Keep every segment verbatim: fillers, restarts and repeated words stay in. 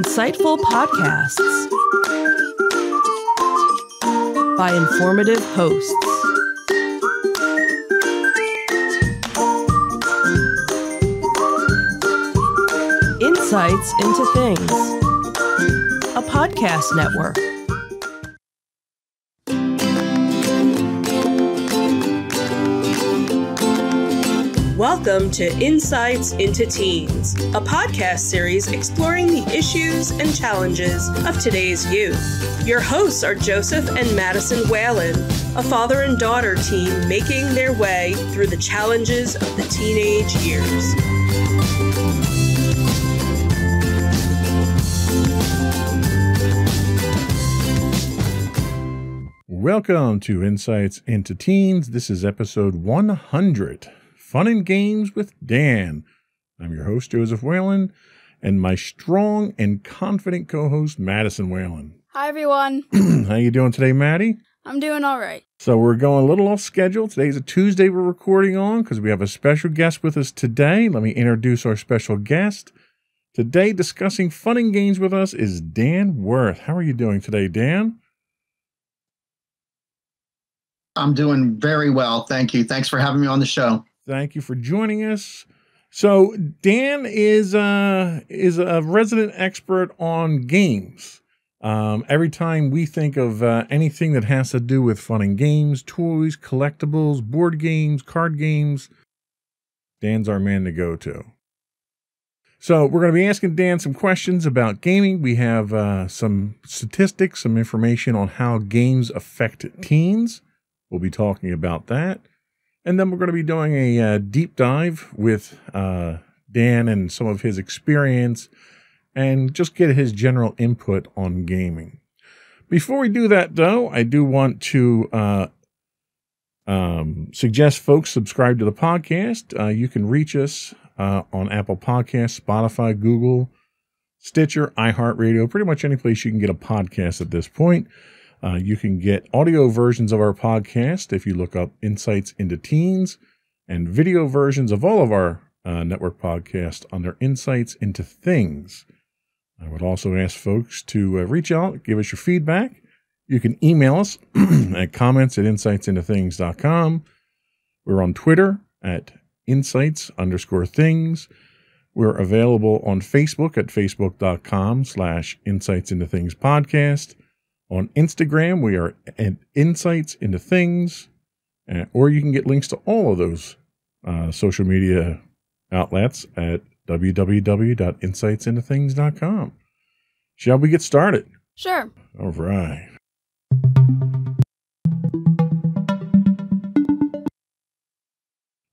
Insightful Podcasts by Informative Hosts. Insights into Things, a podcast network. Welcome to Insights into Teens, a podcast series exploring the issues and challenges of today's youth. Your hosts are Joseph and Madison Wirth, a father and daughter team making their way through the challenges of the teenage years. Welcome to Insights into Teens. This is episode one hundred. Fun and Games with Dan. I'm your host, Joseph Wirth, and my strong and confident co-host, Madison Wirth. Hi, everyone. How you doing today, Maddie? I'm doing all right. So we're going a little off schedule. Today's a Tuesday we're recording on because we have a special guest with us today. Let me introduce our special guest. Today, discussing Fun and Games with us is Dan Wirth. How are you doing today, Dan? I'm doing very well. Thank you. Thanks for having me on the show. Thank you for joining us. So Dan is uh, is a resident expert on games. Um, every time we think of uh, anything that has to do with fun and games, toys, collectibles, board games, card games, Dan's our man to go to. So we're going to be asking Dan some questions about gaming. We have uh, some statistics, some information on how games affect teens. We'll be talking about that. And then we're going to be doing a uh, deep dive with uh, Dan and some of his experience and just get his general input on gaming. Before we do that, though, I do want to uh, um, suggest folks subscribe to the podcast. Uh, you can reach us uh, on Apple Podcasts, Spotify, Google, Stitcher, iHeartRadio, pretty much any place you can get a podcast at this point. Uh, you can get audio versions of our podcast if you look up Insights into Teens, and video versions of all of our uh, network podcasts under Insights into Things. I would also ask folks to uh, reach out, give us your feedback. You can email us at comments at insights into things dot com. We're on Twitter at insights underscore things. We're available on Facebook at facebook.com slash insights into things podcast. On Instagram, we are at Insights into Things, uh, or you can get links to all of those uh, social media outlets at w w w dot insights into things dot com. Shall we get started? Sure. All right.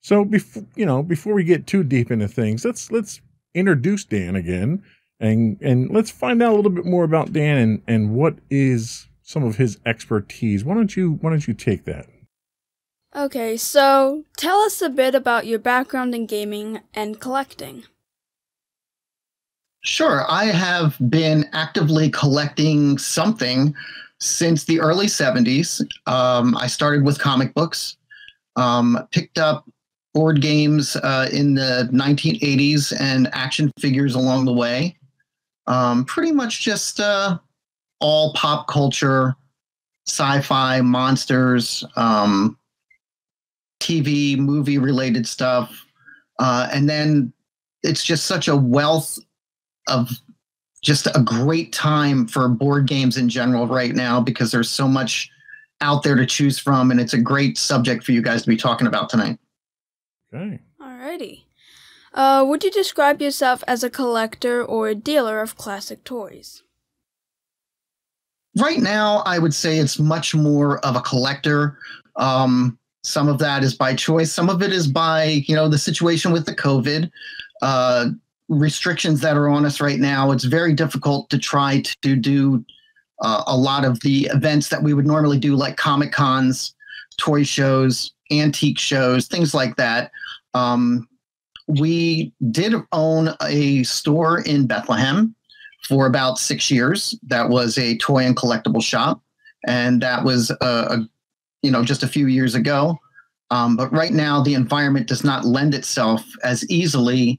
So before you know, before we get too deep into things, let's let's introduce Dan again. And and let's find out a little bit more about Dan and, and what is some of his expertise. Why don't you why don't you take that? Okay, so tell us a bit about your background in gaming and collecting. Sure, I have been actively collecting something since the early seventies. Um, I started with comic books, um, picked up board games uh, in the nineteen eighties and action figures along the way. Um, pretty much just uh, all pop culture, sci-fi, monsters, um, T V, movie-related stuff. Uh, and then it's just such a wealth of just a great time for board games in general right now because there's so much out there to choose from, and it's a great subject for you guys to be talking about tonight. Okay. Alrighty. Uh, would you describe yourself as a collector or a dealer of classic toys? Right now, I would say it's much more of a collector. Um, some of that is by choice. Some of it is by, you know, the situation with the COVID uh, restrictions that are on us right now. It's very difficult to try to do uh, a lot of the events that we would normally do, like Comic Cons, toy shows, antique shows, things like that. Um, we did own a store in Bethlehem for about six years. That was a toy and collectible shop, and that was a, a you know just a few years ago. Um, but right now, the environment does not lend itself as easily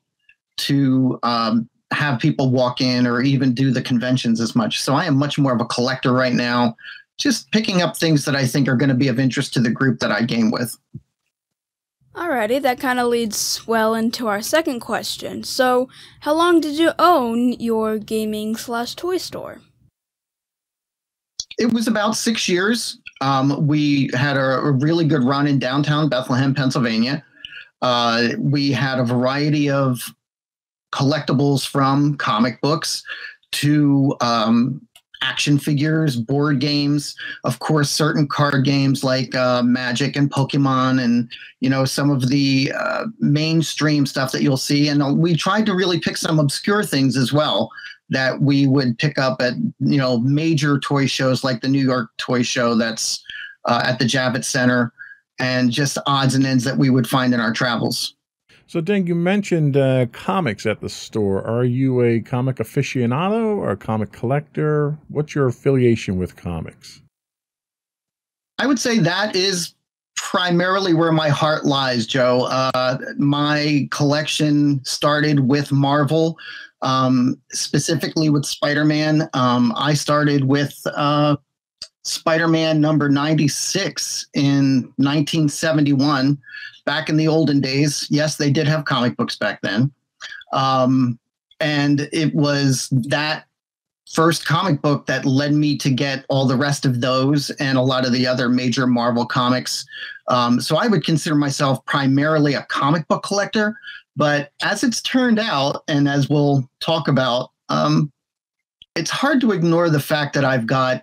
to um, have people walk in or even do the conventions as much. So I am much more of a collector right now, just picking up things that I think are going to be of interest to the group that I game with. Alrighty, that kind of leads well into our second question. So, how long did you own your gaming slash toy store? It was about six years. Um, we had a, a really good run in downtown Bethlehem, Pennsylvania. Uh, we had a variety of collectibles from comic books to um, action figures, board games, of course, certain card games like uh, Magic and Pokemon, and you know, some of the uh, mainstream stuff that you'll see. And uh, we tried to really pick some obscure things as well that we would pick up at, you know, major toy shows like the New York Toy Show that's uh, at the Javits Center, and just odds and ends that we would find in our travels. So, Dan, you mentioned uh, comics at the store. Are you a comic aficionado or a comic collector? What's your affiliation with comics? I would say that is primarily where my heart lies, Joe. Uh, my collection started with Marvel, um, specifically with Spider-Man. Um, I started with uh, Spider-Man number ninety-six in nineteen seventy-one. Back in the olden days, yes, they did have comic books back then. Um, and it was that first comic book that led me to get all the rest of those and a lot of the other major Marvel comics. Um, so I would consider myself primarily a comic book collector. But as it's turned out, and as we'll talk about, um, it's hard to ignore the fact that I've got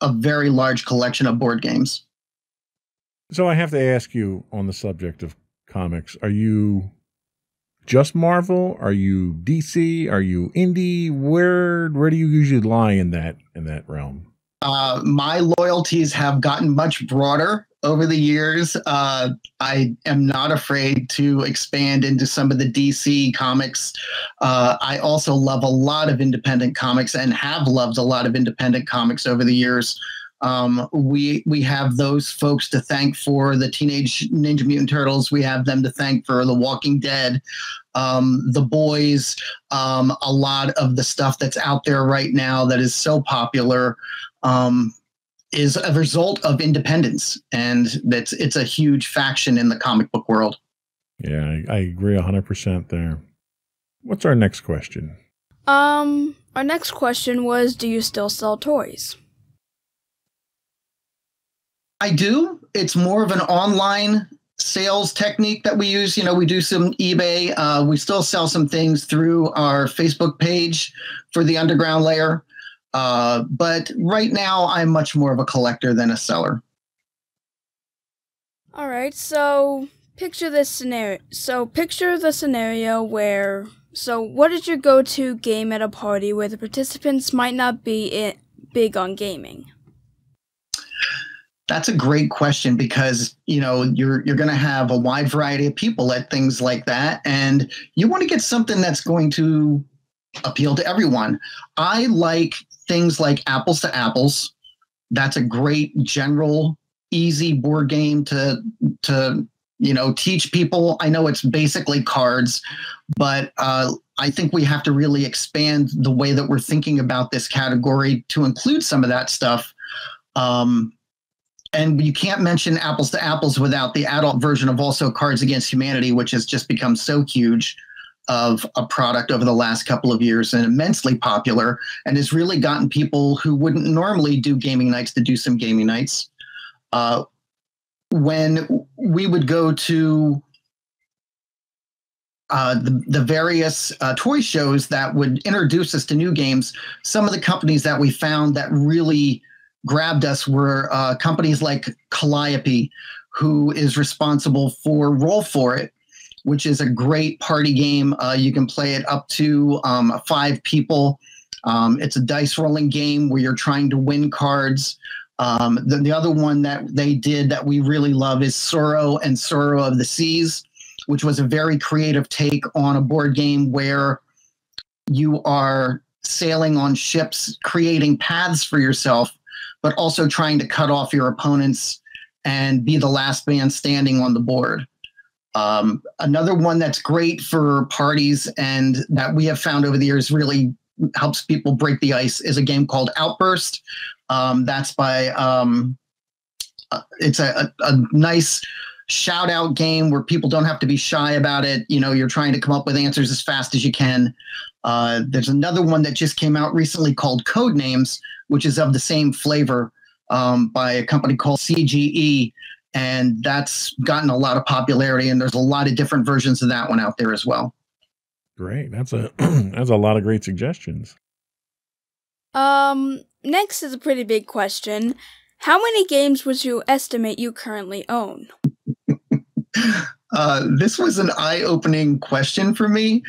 a very large collection of board games. So I have to ask you on the subject of comics, are you just Marvel? Are you D C? Are you indie? Where where do you usually lie in that in that realm? Uh, my loyalties have gotten much broader over the years. Uh, I am not afraid to expand into some of the D C comics. Uh, I also love a lot of independent comics and have loved a lot of independent comics over the years. Um, we, we have those folks to thank for the Teenage Ninja Mutant Turtles. We have them to thank for The Walking Dead, um, The Boys, um, a lot of the stuff that's out there right now that is so popular, um, is a result of independence. And that's, it's a huge faction in the comic book world. Yeah, I, I agree a hundred percent there. What's our next question? Um, our next question was, do you still sell toys? I do. It's more of an online sales technique that we use. You know, we do some eBay. Uh, we still sell some things through our Facebook page for the Underground Lair. Uh, but right now, I'm much more of a collector than a seller. All right. So picture this scenario. So picture the scenario where. So what is your go-to game at a party where the participants might not be it, big on gaming? That's a great question because, you know, you're you're going to have a wide variety of people at things like that, and you want to get something that's going to appeal to everyone. I like things like Apples to Apples. That's a great general, easy board game to to, you know, teach people. I know it's basically cards, but uh, I think we have to really expand the way that we're thinking about this category to include some of that stuff. Um, And you can't mention Apples to Apples without the adult version of also Cards Against Humanity, which has just become so huge of a product over the last couple of years and immensely popular, and has really gotten people who wouldn't normally do gaming nights to do some gaming nights. Uh, when we would go to uh, the, the various uh, toy shows that would introduce us to new games, some of the companies that we found that really grabbed us were uh, companies like Calliope, who is responsible for Roll For It, which is a great party game. Uh, you can play it up to um, five people. Um, it's a dice rolling game where you're trying to win cards. Um, the, the other one that they did that we really love is Sorrow and Sorrow of the Seas, which was a very creative take on a board game where you are sailing on ships, creating paths for yourself, but also trying to cut off your opponents and be the last man standing on the board. Um, another one that's great for parties and that we have found over the years really helps people break the ice is a game called Outburst. Um, that's by, um, uh, it's a, a, a nice shout out game where people don't have to be shy about it. You know, you're trying to come up with answers as fast as you can. Uh, there's another one that just came out recently called Codenames, which is of the same flavor, um, by a company called C G E. And that's gotten a lot of popularity, and there's a lot of different versions of that one out there as well. Great. That's a, that's a lot of great suggestions. Um, next is a pretty big question. How many games would you estimate you currently own? uh, this was an eye-opening question for me,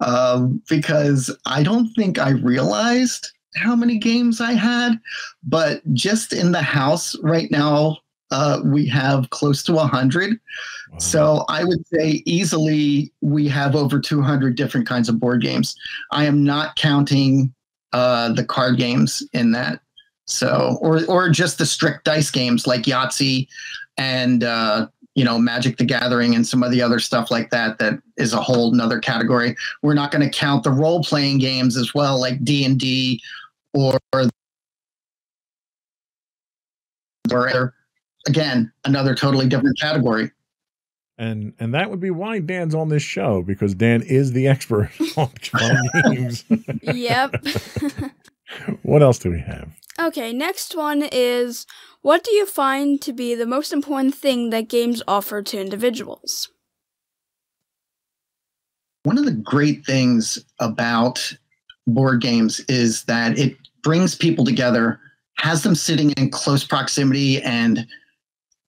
uh, because I don't think I realized how many games I had, but just in the house right now, Uh, we have close to one hundred. Wow. So I would say easily we have over two hundred different kinds of board games. I am not counting uh, the card games in that. So, or or just the strict dice games like Yahtzee and, uh, you know, Magic the Gathering and some of the other stuff like that that is a whole nother category. We're not going to count the role-playing games as well, like D and D or or again, another totally different category. And and that would be why Dan's on this show, because Dan is the expert on games. Yep. What else do we have? Okay, next one is, what do you find to be the most important thing that games offer to individuals? One of the great things about board games is that it brings people together, has them sitting in close proximity and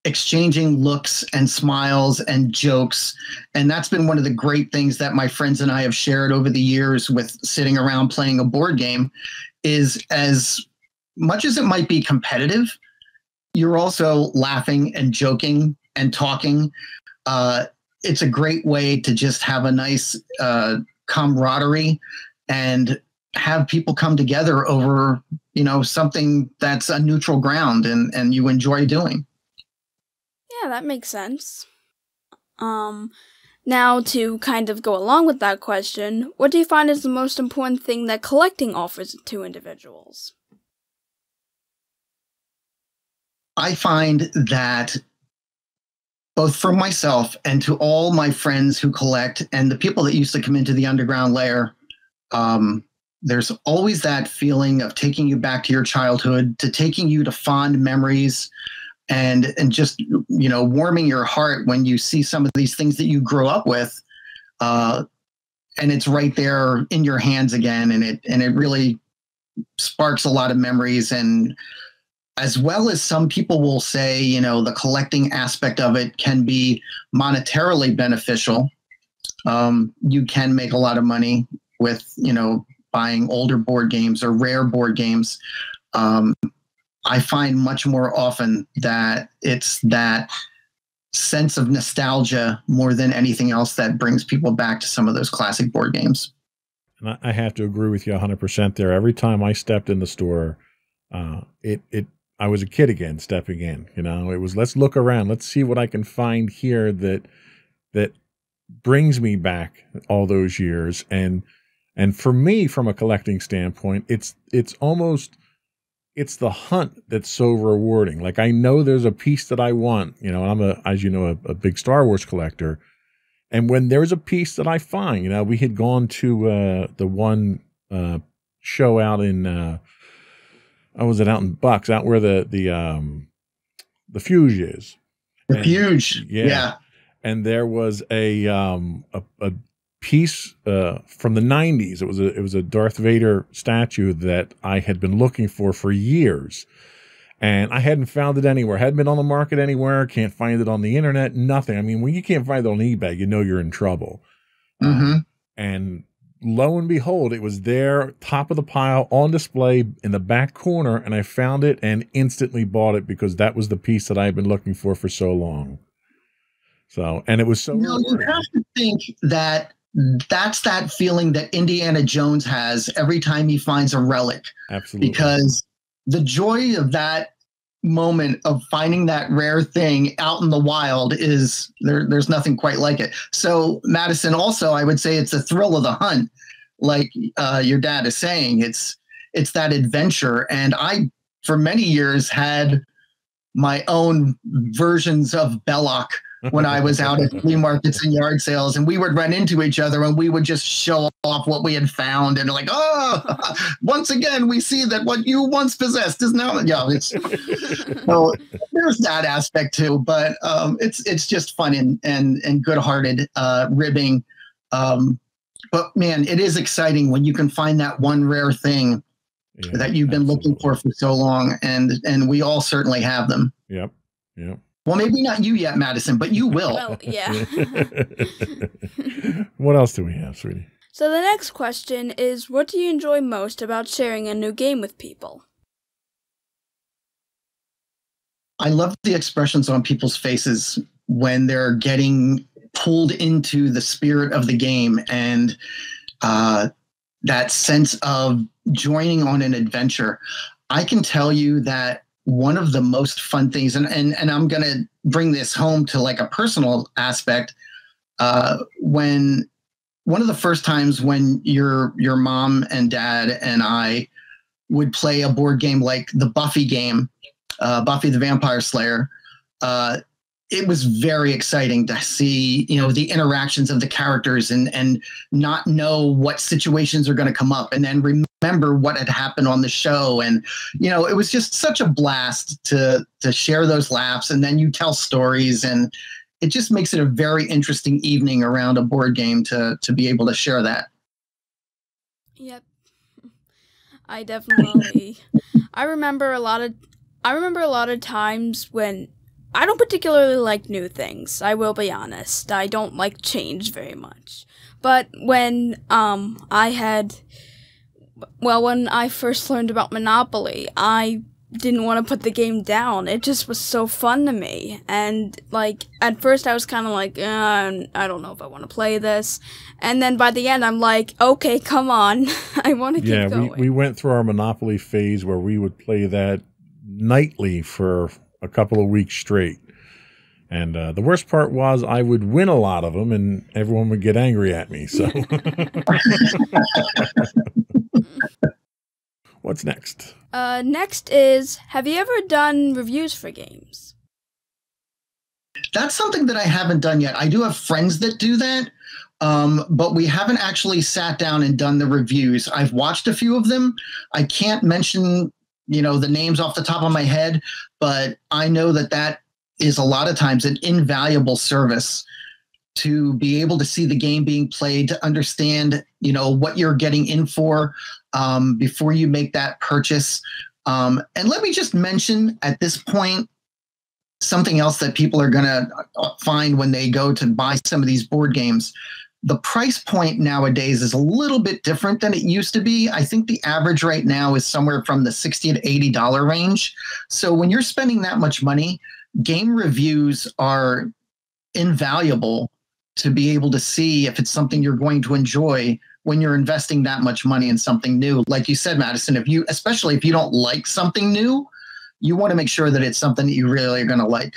exchanging looks and smiles and jokes. And that's been one of the great things that my friends and I have shared over the years with sitting around playing a board game is, as much as it might be competitive, you're also laughing and joking and talking. Uh, it's a great way to just have a nice uh, camaraderie and have people come together over, you know, something that's a neutral ground and, and you enjoy doing. Yeah, that makes sense. Um, now, to kind of go along with that question, what do you find is the most important thing that collecting offers to individuals? I find that both for myself and to all my friends who collect and the people that used to come into the underground lair, um, there's always that feeling of taking you back to your childhood, to taking you to fond memories, and and just, you know, warming your heart when you see some of these things that you grew up with, uh, and it's right there in your hands again, and it and it really sparks a lot of memories. And as well as some people will say, you know, the collecting aspect of it can be monetarily beneficial. Um, you can make a lot of money with, you know, buying older board games or rare board games. Um, I find much more often that it's that sense of nostalgia more than anything else that brings people back to some of those classic board games. And I have to agree with you one hundred percent there. Every time I stepped in the store, uh, it, it, I was a kid again, stepping in, you know, it was, let's look around, let's see what I can find here that, that brings me back all those years. And, and for me, from a collecting standpoint, it's, it's almost, it's the hunt that's so rewarding. Like, I know there's a piece that I want, you know, I'm a, as you know, a, a big Star Wars collector. And when there's a piece that I find, you know, we had gone to, uh, the one, uh, show out in, uh, oh, was it out in Bucks, out where the, the, um, the Fuge is. The Fuge. Yeah. Yeah. And there was a, um, a, a piece uh, from the nineties. It was a it was a Darth Vader statue that I had been looking for for years, and I hadn't found it anywhere. Hadn't been on the market anywhere. Can't find it on the internet. Nothing. I mean, when you can't find it on eBay, you know you're in trouble. Mm-hmm. um, and lo and behold, it was there, top of the pile, on display in the back corner, and I found it and instantly bought it because that was the piece that I had been looking for for so long. So, and it was so. No, you have to think that. That's that feeling that Indiana Jones has every time he finds a relic. Absolutely. Because the joy of that moment of finding that rare thing out in the wild is there, there's nothing quite like it. So Madison, also, I would say it's a thrill of the hunt. Like uh, your dad is saying, it's, it's that adventure. And I, for many years, had my own versions of Belloc when I was out at flea markets and yard sales, and we would run into each other and we would just show off what we had found. And like, oh, once again, we see that what you once possessed is now, yeah, it's, so there's that aspect too, but um, it's, it's just fun and, and, and good hearted uh, ribbing. Um, but man, it is exciting when you can find that one rare thing yeah, that you've been absolutely. looking for for so long. And, and we all certainly have them. Yep. Yep. Well, maybe not you yet, Madison, but you will. Well, yeah. What else do we have, sweetie? So the next question is, what do you enjoy most about sharing a new game with people? I love the expressions on people's faces when they're getting pulled into the spirit of the game and uh, that sense of joining on an adventure. I can tell you that one of the most fun things, and, and, and I'm going to bring this home to like a personal aspect, uh, when one of the first times when your, your mom and dad and I would play a board game like the Buffy game, uh, Buffy the Vampire Slayer, uh, it was very exciting to see, you know, the interactions of the characters and, and not know what situations are going to come up and then remember what had happened on the show. And, you know, it was just such a blast to, to share those laughs. And then you tell stories and it just makes it a very interesting evening around a board game to, to be able to share that. Yep. I definitely, I remember a lot of, I remember a lot of times when, I don't particularly like new things, I will be honest. I don't like change very much. But when um, I had, well, when I first learned about Monopoly, I didn't want to put the game down. It just was so fun to me. And, like, at first I was kind of like, uh, I don't know if I want to play this. And then by the end I'm like, okay, come on. I want to keep yeah, going. Yeah, we, we went through our Monopoly phase where we would play that nightly for a couple of weeks straight. And uh, the worst part was I would win a lot of them and everyone would get angry at me. So what's next? Uh, next is, have you ever done reviews for games? That's something that I haven't done yet. I do have friends that do that, um, but we haven't actually sat down and done the reviews. I've watched a few of them. I can't mention, you know, the names off the top of my head, but I know that that is a lot of times an invaluable service to be able to see the game being played, to understand, you know, what you're getting in for um, before you make that purchase. Um, and let me just mention at this point, something else that people are going to find when they go to buy some of these board games. The price point nowadays is a little bit different than it used to be. I think the average right now is somewhere from the sixty to eighty dollar range. So when you're spending that much money, game reviews are invaluable to be able to see if it's something you're going to enjoy when you're investing that much money in something new. Like you said, Madison, if you, especially if you don't like something new, you want to make sure that it's something that you really are going to like.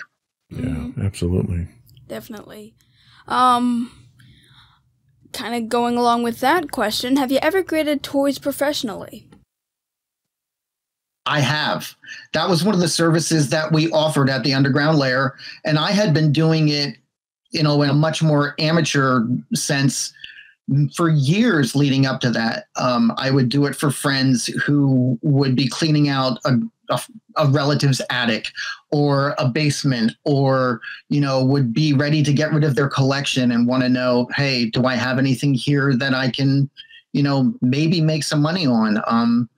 Yeah, absolutely. Definitely. Um, Kind of going along with that question, have you ever graded toys professionally? I have. That was one of the services that we offered at the Underground Lair, and I had been doing it, you know, in a much more amateur sense for years leading up to that. Um, I would do it for friends who would be cleaning out a, a, a relative's attic or a basement, or, you know, would be ready to get rid of their collection and want to know, hey, do I have anything here that I can, you know, maybe make some money on? Um,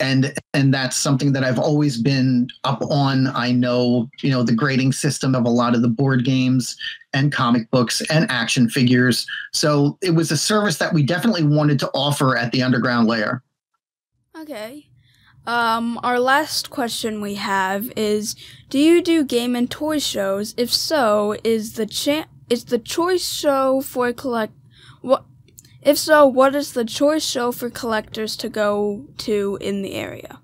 and, and that's something that I've always been up on. I know, you know, the grading system of a lot of the board games and comic books and action figures. So it was a service that we definitely wanted to offer at the Underground Lair. Okay. Um, our last question we have is, do you do game and toy shows? If so, is the cha is the choice show for collect what if so, what is the choice show for collectors to go to in the area?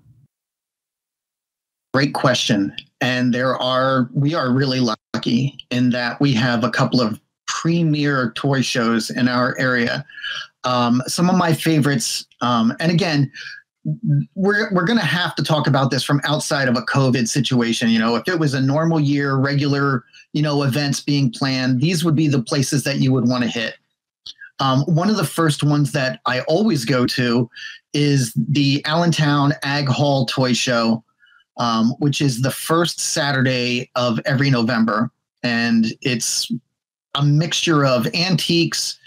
Great question. And there are, we are really lucky in that we have a couple of premier toy shows in our area. Um, some of my favorites, um, and again, we're we're going to have to talk about this from outside of a COVID situation. You know, if it was a normal year, regular, you know, events being planned, these would be the places that you would want to hit. Um, one of the first ones that I always go to is the Allentown Ag Hall Toy Show, um, which is the first Saturday of every November. And it's a mixture of antiques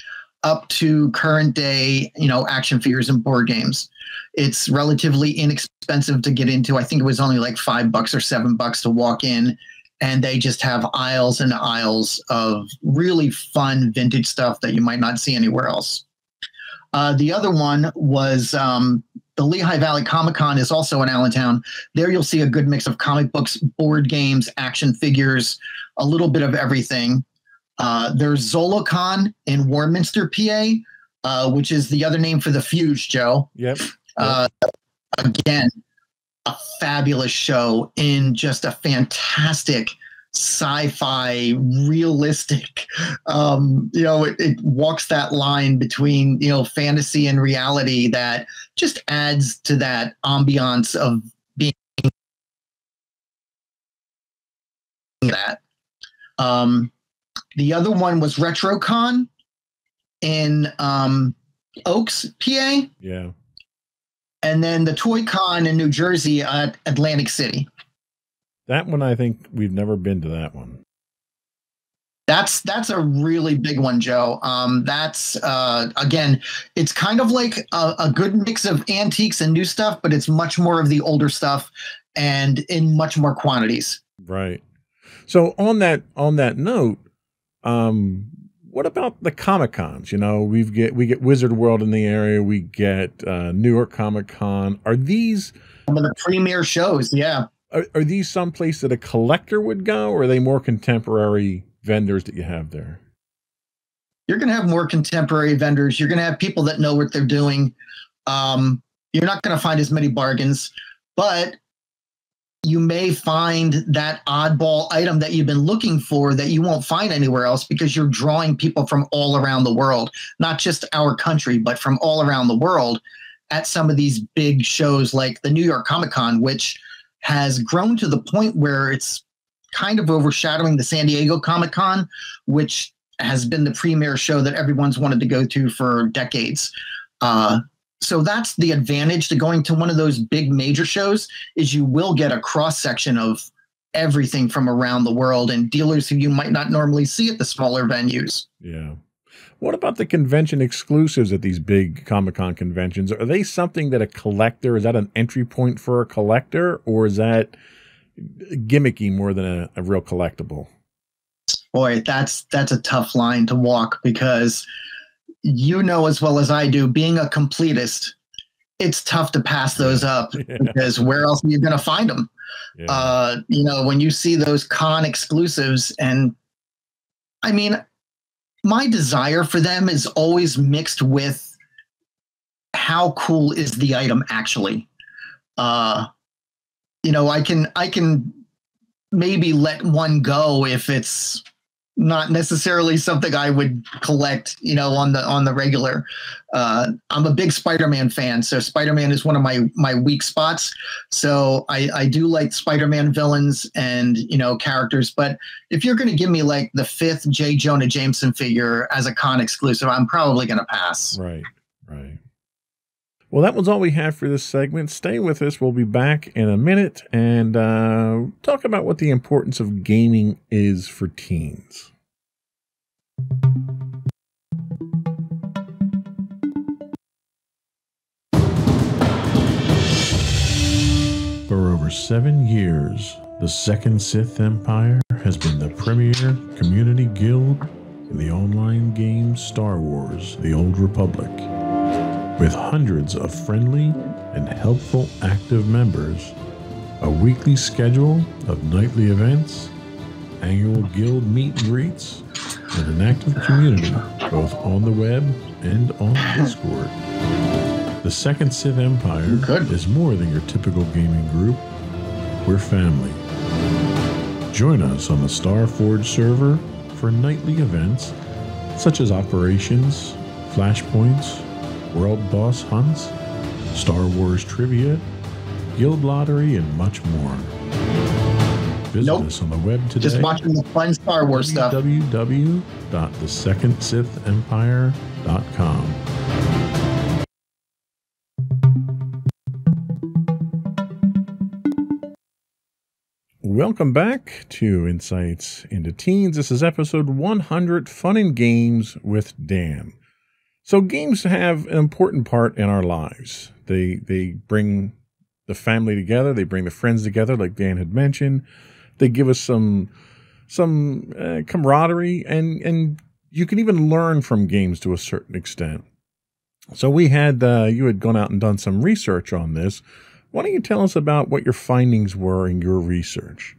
up to current day, you know, action figures and board games. It's relatively inexpensive to get into. I think it was only like five bucks or seven bucks to walk in. And they just have aisles and aisles of really fun vintage stuff that you might not see anywhere else. Uh, the other one was um, the Lehigh Valley Comic Con is also in Allentown. There you'll see a good mix of comic books, board games, action figures, a little bit of everything. Uh, there's Zolocon in Warminster, P A, uh, which is the other name for the Fuge, Joe. Yep. yep. Uh, again, a fabulous show in just a fantastic sci-fi, realistic, um, you know, it, it walks that line between, you know, fantasy and reality that just adds to that ambiance of being that. Um, the other one was RetroCon in um, Oaks, P A. Yeah. And then the Toy Con in New Jersey at Atlantic City. That one, I think we've never been to that one. That's that's a really big one, Joe. Um, that's, uh, again, it's kind of like a, a good mix of antiques and new stuff, but it's much more of the older stuff and in much more quantities. Right. So on that on that note, um, what about the Comic Cons? You know, we've get, we get Wizard World in the area. We get uh, New York Comic Con. Are these some of the premier shows? Yeah. Are, are these some place that a collector would go, or are they more contemporary vendors that you have there? You're going to have more contemporary vendors. You're going to have people that know what they're doing. Um, you're not going to find as many bargains, but you may find that oddball item that you've been looking for that you won't find anywhere else, because you're drawing people from all around the world, not just our country, but from all around the world at some of these big shows like the New York Comic Con, which has grown to the point where it's kind of overshadowing the San Diego Comic Con, which has been the premier show that everyone's wanted to go to for decades. Uh, So that's the advantage to going to one of those big major shows, is you will get a cross section of everything from around the world and dealers who you might not normally see at the smaller venues. Yeah. What about the convention exclusives at these big Comic-Con conventions? Are they something that a collector, is that an entry point for a collector, or is that gimmicky more than a, a real collectible? Boy, that's, that's a tough line to walk, because you know as well as I do, being a completist, it's tough to pass those up. Yeah. Because where else are you going to find them? Yeah. Uh, you know, when you see those con exclusives, and I mean, my desire for them is always mixed with how cool is the item actually. Uh, you know, I can, I can maybe let one go if it's not necessarily something I would collect, you know, on the on the regular. Uh, I'm a big Spider-Man fan, so Spider-Man is one of my my weak spots. So I, I do like Spider-Man villains and, you know, characters. But if you're going to give me like the fifth J. Jonah Jameson figure as a con exclusive, I'm probably going to pass. Right, right. Well, that was all we have for this segment. Stay with us. We'll be back in a minute and uh, talk about what the importance of gaming is for teens. For over seven years, the Second Sith Empire has been the premier community guild in the online game Star Wars: The Old Republic. With hundreds of friendly and helpful active members, a weekly schedule of nightly events, annual guild meet and greets, and an active community both on the web and on Discord. The Second Sith Empire is more than your typical gaming group. We're family. Join us on the Starforge server for nightly events such as operations, flashpoints, world boss hunts, Star Wars trivia, guild lottery, and much more. Visit nope. us on the web today. Just watching the fun Star Wars stuff. w w w dot the second sith empire dot com. Welcome back to Insights into Teens. This is episode one hundred, Fun and Games with Dan. So games have an important part in our lives. They, they bring the family together. They bring the friends together, like Dan had mentioned. They give us some some uh, camaraderie, and, and you can even learn from games to a certain extent. So we had, uh, you had gone out and done some research on this. Why don't you tell us about what your findings were in your research?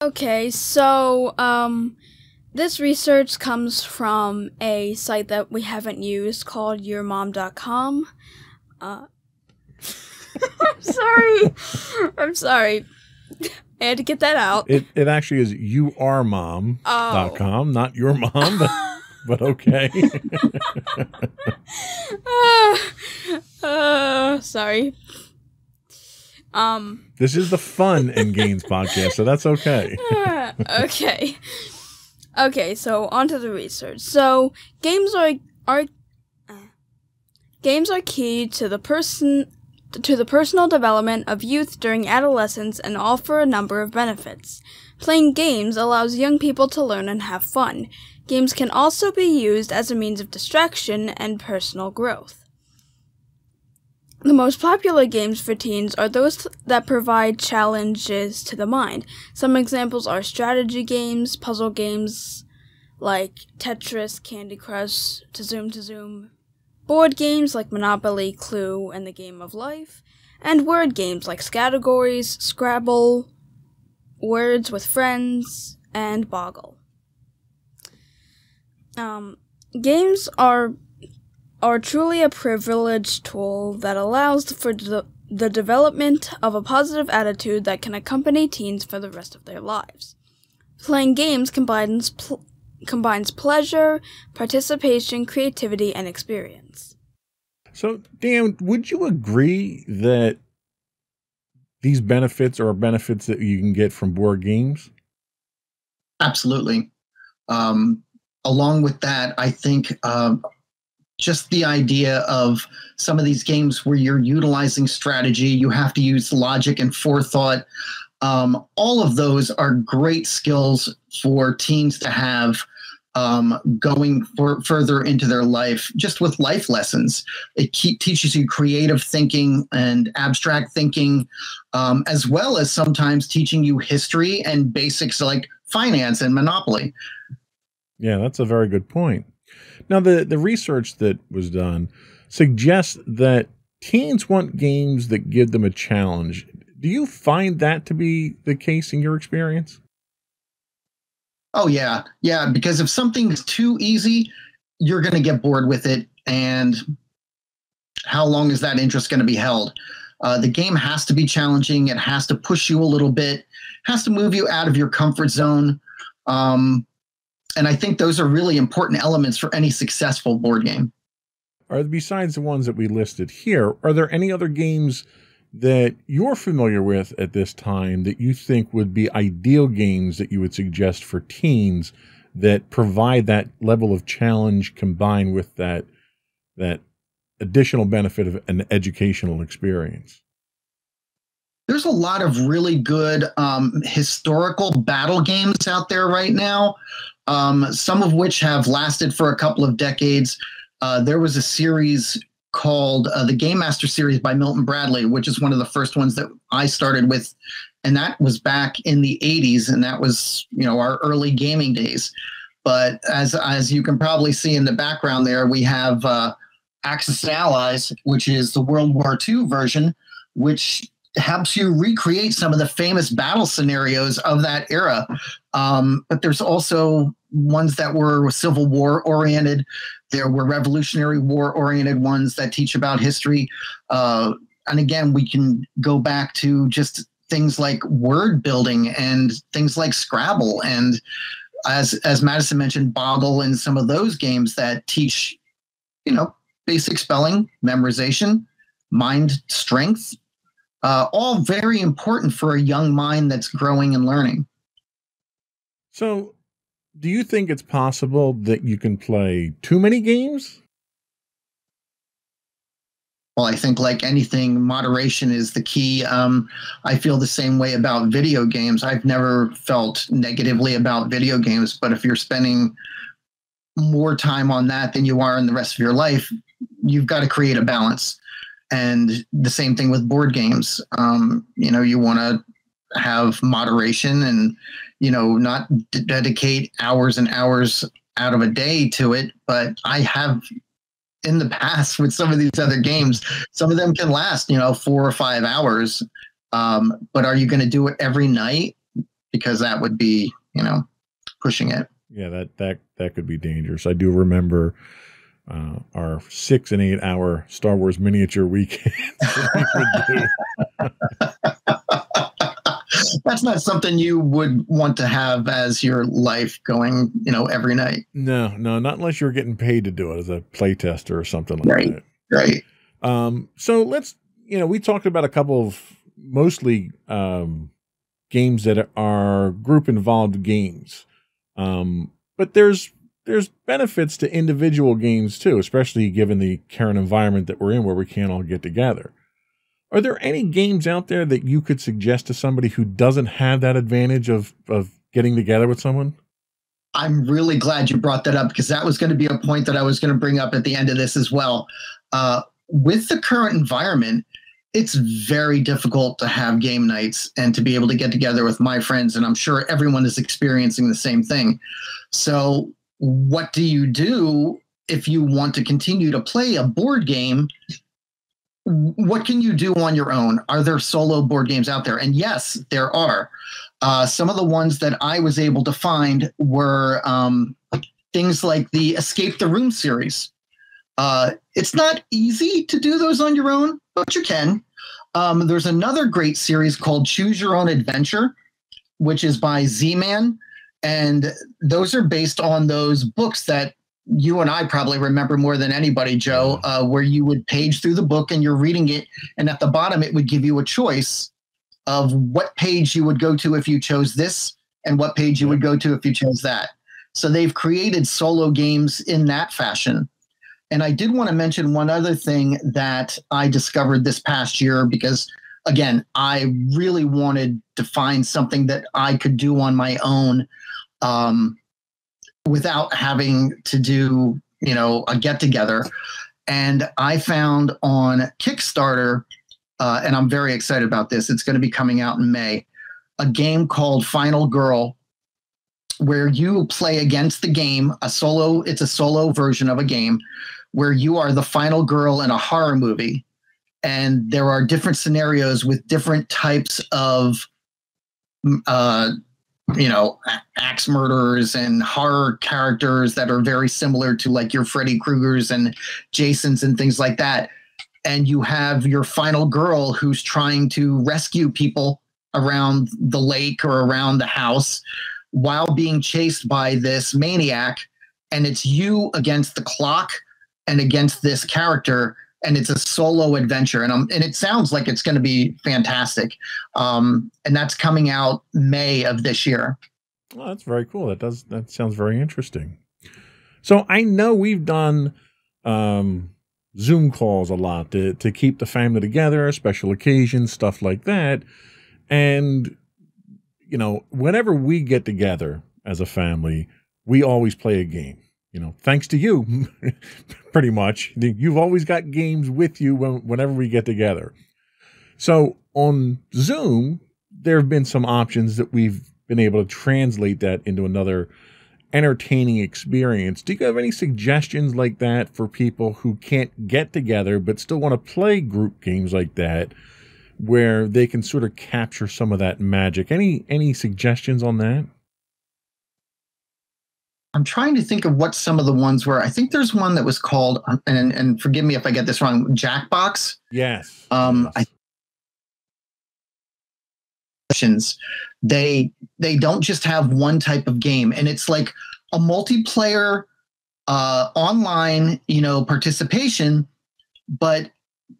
Okay, so um, this research comes from a site that we haven't used called your mom dot com. Uh, I'm sorry. I'm sorry. I had to get that out. It, it actually is you are mom dot com, oh. Not your mom, but, but okay. uh, uh, sorry. Um, this is the Fun and Games podcast, so that's okay. okay. Okay, so on to the research. So, games are are uh, games are key to the person to the personal development of youth during adolescence and offer a number of benefits. Playing games allows young people to learn and have fun. Games can also be used as a means of distraction and personal growth. The most popular games for teens are those that provide challenges to the mind. Some examples are strategy games, puzzle games like Tetris, Candy Crush, To Zoom To Zoom, board games like Monopoly, Clue, and The Game of Life, and word games like Scattergories, Scrabble, Words with Friends, and Boggle. Um, games are... are truly a privileged tool that allows for de the development of a positive attitude that can accompany teens for the rest of their lives. Playing games combines, pl combines pleasure, participation, creativity, and experience. So, Dan, would you agree that these benefits are benefits that you can get from board games? Absolutely. Um, along with that, I think... Uh, Just the idea of some of these games where you're utilizing strategy, you have to use logic and forethought. Um, all of those are great skills for teens to have um, going for, further into their life, just with life lessons. It keep, teaches you creative thinking and abstract thinking, um, as well as sometimes teaching you history and basics like finance and Monopoly. Yeah, that's a very good point. Now, the, the research that was done suggests that teens want games that give them a challenge. Do you find that to be the case in your experience? Oh, yeah. Yeah, because if something's too easy, you're going to get bored with it. And how long is that interest going to be held? Uh, the game has to be challenging. It has to push you a little bit. It has to move you out of your comfort zone. Um And I think those are really important elements for any successful board game. Are, besides the ones that we listed here, are there any other games that you're familiar with at this time that you think would be ideal games that you would suggest for teens that provide that level of challenge combined with that, that additional benefit of an educational experience? There's a lot of really good um, historical battle games out there right now. Um, some of which have lasted for a couple of decades. Uh, there was a series called uh, the Game Master series by Milton Bradley, which is one of the first ones that I started with. And that was back in the eighties. And that was, you know, our early gaming days. But as, as you can probably see in the background there, we have uh, Axis and Allies, which is the World War Two version, which helps you recreate some of the famous battle scenarios of that era. Um, but there's also ones that were Civil War oriented. There were Revolutionary War oriented ones that teach about history. Uh, and again, we can go back to just things like word building and things like Scrabble. And as, as Madison mentioned, Boggle and some of those games that teach, you know, basic spelling, memorization, mind strength, uh, all very important for a young mind that's growing and learning. So do you think it's possible that you can play too many games? Well, I think like anything, moderation is the key. Um, I feel the same way about video games. I've never felt negatively about video games, but if you're spending more time on that than you are in the rest of your life, you've got to create a balance. And the same thing with board games. Um, you know, you want to have moderation and, you know, not d- dedicate hours and hours out of a day to it. But I have... in the past with some of these other games, some of them can last, you know, four or five hours. Um, but are you going to do it every night? Because that would be, you know, pushing it. Yeah, that, that, that could be dangerous. I do remember uh, our six and eight hour Star Wars miniature weekend. That's not something you would want to have as your life going, you know, every night. No, no, not unless you're getting paid to do it as a play tester or something like right, that. Right, right. Um, so let's, you know, we talked about a couple of mostly um, games that are group involved games. Um, but there's, there's benefits to individual games too, especially given the current environment that we're in where we can't all get together. Are there any games out there that you could suggest to somebody who doesn't have that advantage of, of getting together with someone? I'm really glad you brought that up because that was going to be a point that I was going to bring up at the end of this as well. Uh, with the current environment, it's very difficult to have game nights and to be able to get together with my friends. And I'm sure everyone is experiencing the same thing. So what do you do if you want to continue to play a board game? What can you do on your own? Are there solo board games out there? And yes, there are. Uh, some of the ones that I was able to find were um, things like the Escape the Room series. Uh, it's not easy to do those on your own, but you can. Um, there's another great series called Choose Your Own Adventure, which is by Z-Man. And those are based on those books that you and I probably remember more than anybody, Joe, uh, where you would page through the book and you're reading it. And at the bottom, it would give you a choice of what page you would go to if you chose this and what page you would go to if you chose that. So they've created solo games in that fashion. And I did want to mention one other thing that I discovered this past year, because again, I really wanted to find something that I could do on my own. Um, without having to do, you know, a get together. And I found on Kickstarter, uh, and I'm very excited about this, it's going to be coming out in May, a game called Final Girl, where you play against the game, a solo, it's a solo version of a game where you are the final girl in a horror movie. And there are different scenarios with different types of, uh, you know, axe murderers and horror characters that are very similar to like your Freddy Krueger's and Jason's and things like that. And you have your final girl who's trying to rescue people around the lake or around the house while being chased by this maniac. And it's you against the clock and against this character. And it's a solo adventure. And, um, and it sounds like it's going to be fantastic. Um, and that's coming out May of this year. Oh, that's very cool. That does, that sounds very interesting. So I know we've done um, Zoom calls a lot to, to keep the family together, special occasions, stuff like that. And, you know, whenever we get together as a family, we always play a game. You know, thanks to you, pretty much. You've always got games with you when, whenever we get together. So on Zoom, there have been some options that we've been able to translate that into another entertaining experience. Do you have any suggestions like that for people who can't get together but still want to play group games like that, where they can sort of capture some of that magic? Any any suggestions on that? I'm trying to think of what some of the ones were. I think there's one that was called, and, and forgive me if I get this wrong, Jackbox. Yes. Um, yes. I sessions, they they don't just have one type of game, and it's like a multiplayer uh, online, you know, participation, but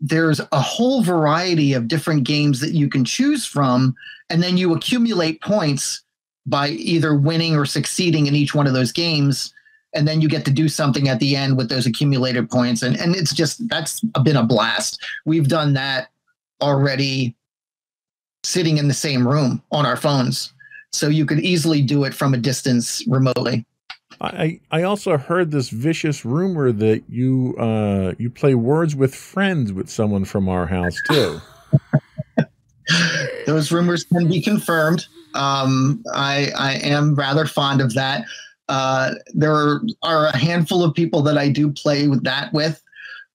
there's a whole variety of different games that you can choose from, and then you accumulate points by either winning or succeeding in each one of those games. And then you get to do something at the end with those accumulated points. And, and it's just, that's been a blast. We've done that already sitting in the same room on our phones. So you could easily do it from a distance remotely. I, I also heard this vicious rumor that you, uh, you play Words with Friends with someone from our house too. Those rumors can be confirmed. Um, I, I am rather fond of that. Uh, there are, are a handful of people that I do play with that with,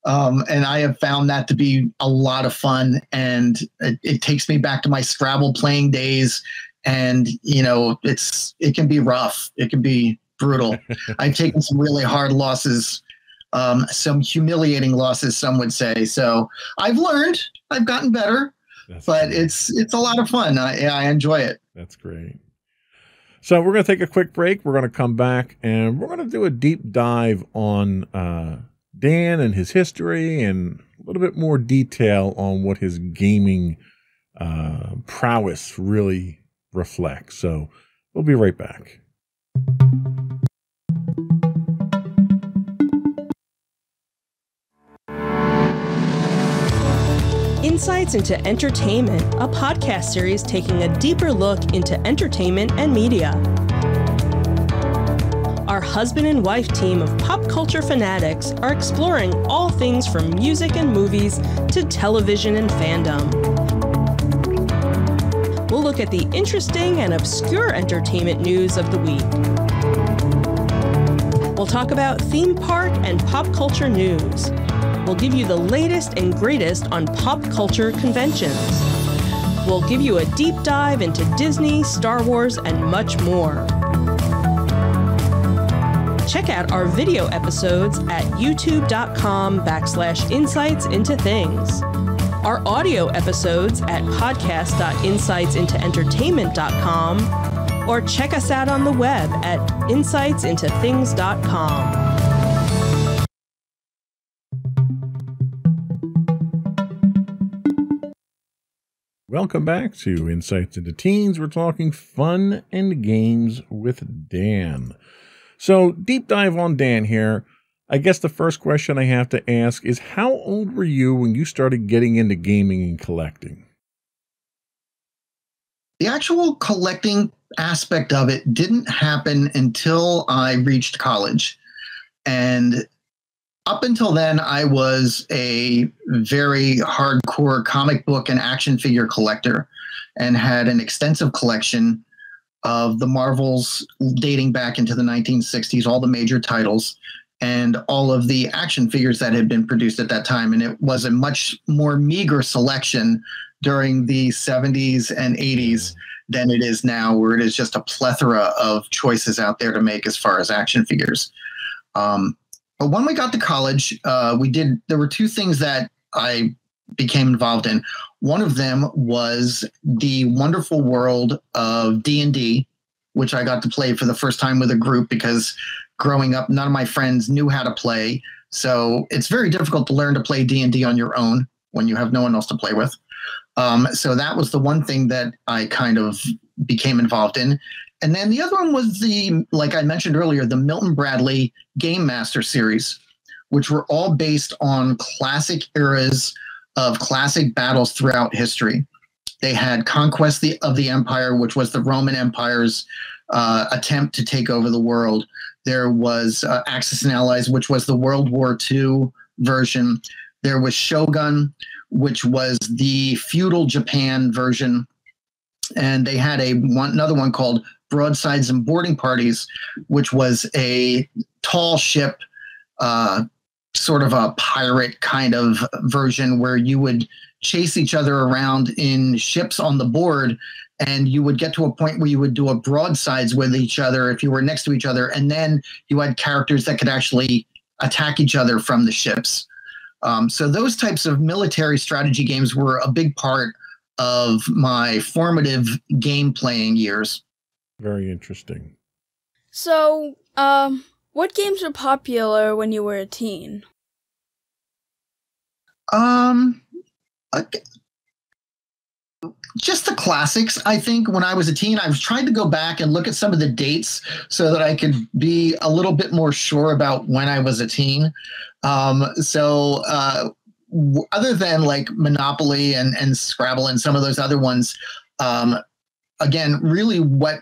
um, and I have found that to be a lot of fun, and it, it takes me back to my Scrabble playing days. And, you know, it's, it can be rough. It can be brutal. I've taken some really hard losses, um, some humiliating losses, some would say. So I've learned, I've gotten better, That's but great. it's, it's a lot of fun. I, I enjoy it. That's great. So we're going to take a quick break. We're going to come back, and we're going to do a deep dive on uh, Dan and his history, and a little bit more detail on what his gaming uh, prowess really reflects. So we'll be right back. Insights into Entertainment, a podcast series taking a deeper look into entertainment and media. Our husband and wife team of pop culture fanatics are exploring all things from music and movies to television and fandom. We'll look at the interesting and obscure entertainment news of the week. We'll talk about theme park and pop culture news. We'll give you the latest and greatest on pop culture conventions. We'll give you a deep dive into Disney, Star Wars, and much more. Check out our video episodes at youtube.com backslash insights into things. Our audio episodes at podcast dot insights into entertainment dot com, or check us out on the web at insights into things dot com. Welcome back to Insights into Teens. We're talking fun and games with Dan. So, deep dive on Dan here. I guess the first question I have to ask is, how old were you when you started getting into gaming and collecting? The actual collecting aspect of it didn't happen until I reached college. And up until then, I was a very hardcore comic book and action figure collector, and had an extensive collection of the Marvels dating back into the nineteen sixties, all the major titles, and all of the action figures that had been produced at that time. And it was a much more meager selection during the seventies and eighties than it is now, where it is just a plethora of choices out there to make as far as action figures. Um, But when we got to college, uh, we did. There were two things that I became involved in. One of them was the wonderful world of D and D, which I got to play for the first time with a group, because growing up, none of my friends knew how to play. So it's very difficult to learn to play D and D on your own when you have no one else to play with. Um, so that was the one thing that I kind of became involved in. And then the other one was the, like I mentioned earlier, the Milton Bradley Game Master series, which were all based on classic eras of classic battles throughout history. They had Conquest of the Empire, which was the Roman Empire's uh, attempt to take over the world. There was uh, Axis and Allies, which was the World War Two version. There was Shogun, which was the feudal Japan version. And they had a one, another one called Broadsides and Boarding Parties, which was a tall ship, uh, sort of a pirate kind of version, where you would chase each other around in ships on the board, and you would get to a point where you would do a broadsides with each other if you were next to each other, and then you had characters that could actually attack each other from the ships. Um, so those types of military strategy games were a big part of my formative game playing years. Very interesting. So, um, what games were popular when you were a teen? Um, okay. Just the classics, I think. When I was a teen, I was trying to go back and look at some of the dates so that I could be a little bit more sure about when I was a teen. Um, so uh, w other than like Monopoly and, and Scrabble and some of those other ones, um, again, really what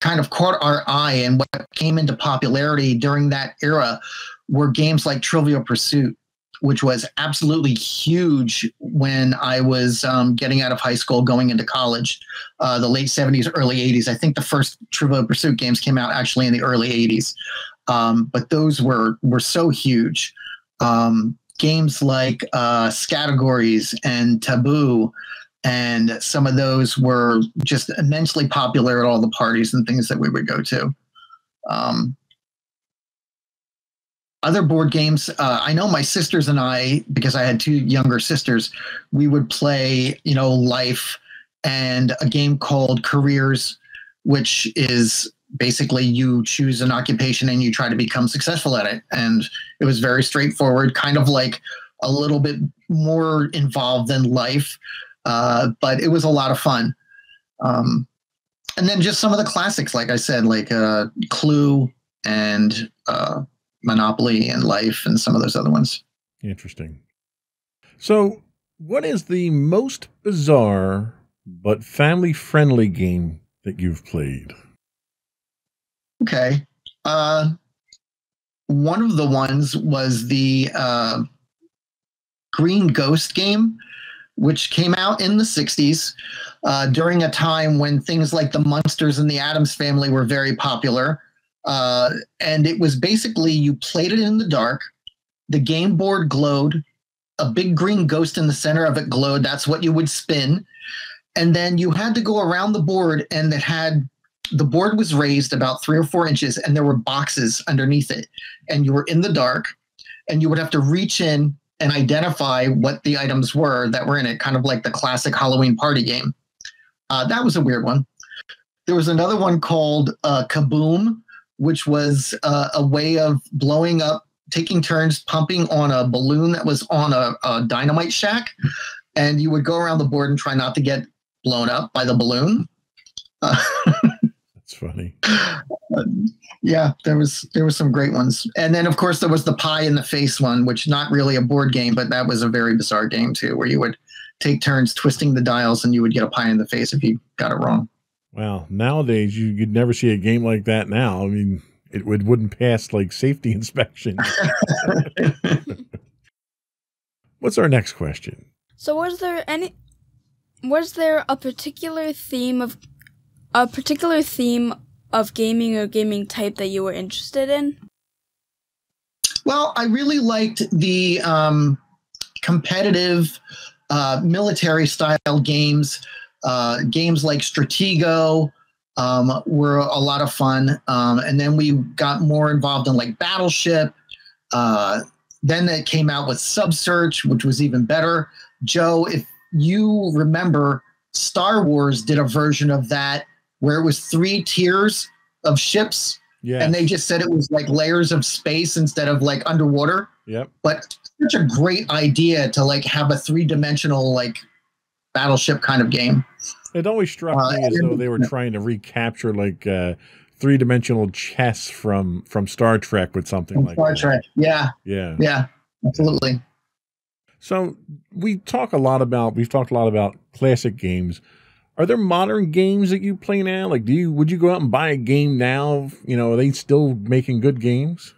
kind of caught our eye and what came into popularity during that era were games like Trivial Pursuit, which was absolutely huge when I was um, getting out of high school, going into college, uh, the late seventies, early eighties. I think the first Trivial Pursuit games came out actually in the early eighties, um, but those were were so huge. Um, games like uh, Scattergories and Taboo, and some of those were just immensely popular at all the parties and things that we would go to. Um, Other board games, uh, I know my sisters and I, because I had two younger sisters, we would play, you know, Life and a game called Careers, which is basically you choose an occupation and you try to become successful at it. And it was very straightforward, kind of like a little bit more involved than Life, uh, but it was a lot of fun. Um, and then just some of the classics, like I said, like uh, Clue and uh, Monopoly and Life and some of those other ones. Interesting. So what is the most bizarre but family-friendly game that you've played? Okay. Uh, one of the ones was the uh, Green Ghost game, which came out in the sixties uh, during a time when things like the Munsters and the Addams Family were very popular. Uh, and it was basically you played it in the dark. The game board glowed. A big green ghost in the center of it glowed. That's what you would spin. And then you had to go around the board, and it had the board was raised about three or four inches, and there were boxes underneath it. And you were in the dark, and you would have to reach in and identify what the items were that were in it, kind of like the classic Halloween party game. Uh, that was a weird one. There was another one called uh, Kaboom, which was uh, a way of blowing up, taking turns pumping on a balloon that was on a, a dynamite shack. And you would go around the board and try not to get blown up by the balloon. Uh, That's funny. Uh, yeah, there was there was some great ones. And then, of course, there was the pie in the face one, which not really a board game, but that was a very bizarre game, too, where you would take turns twisting the dials and you would get a pie in the face if you got it wrong. Wow. Nowadays, you, you'd never see a game like that now. I mean, it, it wouldn't pass, like, safety inspection. What's our next question? So was there any, was there a particular theme of, a particular theme of gaming or gaming type that you were interested in? Well, I really liked the um, competitive uh, military-style games. Uh, games like Stratego um, were a lot of fun. Um, and then we got more involved in like Battleship. Uh, then it came out with Subsearch, which was even better. Joe, if you remember, Star Wars did a version of that where it was three tiers of ships. Yeah. And they just said it was like layers of space instead of like underwater. Yep. But such a great idea to like have a three-dimensional like Battleship kind of game. It always struck uh, me as though they were trying to recapture like uh, three-dimensional chess from from Star Trek with something from like Star that. Trek. Yeah, yeah, yeah, absolutely. So we talk a lot about we've talked a lot about classic games. Are there modern games that you play now? Like, do you would you go out and buy a game now? You know, are they still making good games?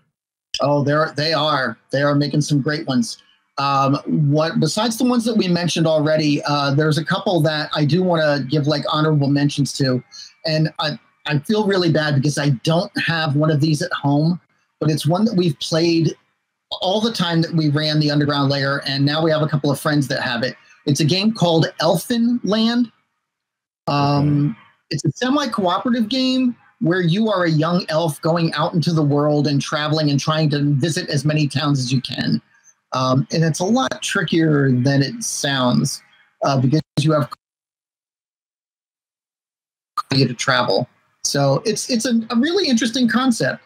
Oh, they're they are they are making some great ones. Um, what besides the ones that we mentioned already, uh, there's a couple that I do want to give like honorable mentions to, and I, I feel really bad because I don't have one of these at home, but it's one that we've played all the time that we ran the Underground Lair, and now we have a couple of friends that have it. It's a game called Elfin Land. Um, it's a semi-cooperative game where you are a young elf going out into the world and traveling and trying to visit as many towns as you can. Um, and it's a lot trickier than it sounds uh, because you have you to travel. So it's it's a, a really interesting concept.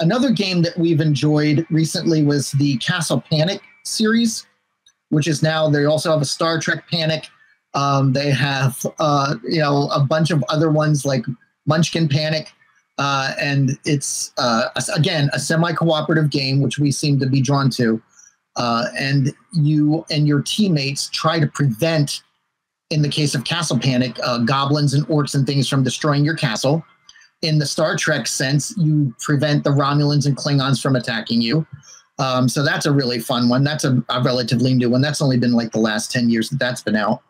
Another game that we've enjoyed recently was the Castle Panic series, which is now, they also have a Star Trek Panic. Um, they have, uh, you know, a bunch of other ones like Munchkin Panic. Uh, and it's, uh, again, a semi-cooperative game, which we seem to be drawn to. Uh, and you and your teammates try to prevent, in the case of Castle Panic, uh, goblins and orcs and things from destroying your castle. In the Star Trek sense, you prevent the Romulans and Klingons from attacking you. Um, so that's a really fun one. That's a, a relatively new one. That's only been like the last ten years that that's been out.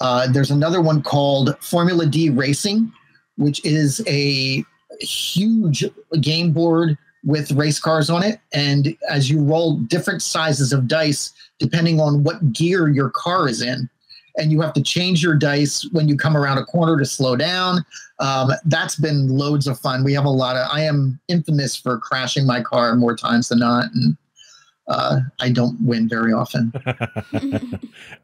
Uh, there's another one called Formula D Racing, which is a huge game board with race cars on it. And as you roll different sizes of dice, depending on what gear your car is in, and you have to change your dice when you come around a corner to slow down. Um, that's been loads of fun. We have a lot of, I am infamous for crashing my car more times than not. And uh, I don't win very often.